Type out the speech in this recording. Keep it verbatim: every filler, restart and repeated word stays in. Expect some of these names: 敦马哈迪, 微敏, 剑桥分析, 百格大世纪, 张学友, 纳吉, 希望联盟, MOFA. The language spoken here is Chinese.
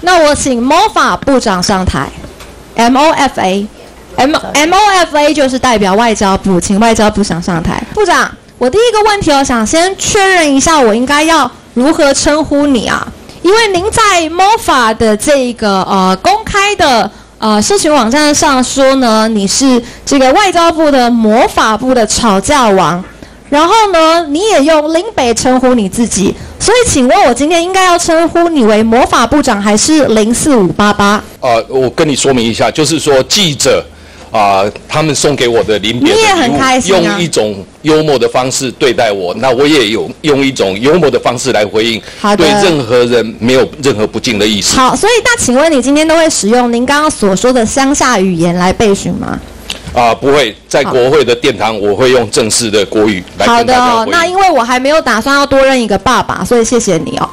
那我请魔法部长上台 ，M O F A。M M O F A 就是代表外交部，请外交部长上台。部长，我第一个问题，我想先确认一下，我应该要如何称呼你啊？因为您在 M O F A 的这个呃公开的呃社群网站上说呢，你是这个外交部的魔法部的吵架王，然后呢，你也用林北称呼你自己，所以请问我今天应该要称呼你为魔法部长还是零四五八八？呃，我跟你说明一下，就是说记者。 啊、呃，他们送给我的临别的礼物，啊、用一种幽默的方式对待我，那我也有用一种幽默的方式来回应，对任何人没有任何不敬的意思。好，所以那请问你今天都会使用您刚刚所说的乡下语言来备询吗？ 啊、呃，不会，在国会的殿堂，我会用正式的国语来跟大家回应。好的哦，那因为我还没有打算要多认一个爸爸，所以谢谢你哦。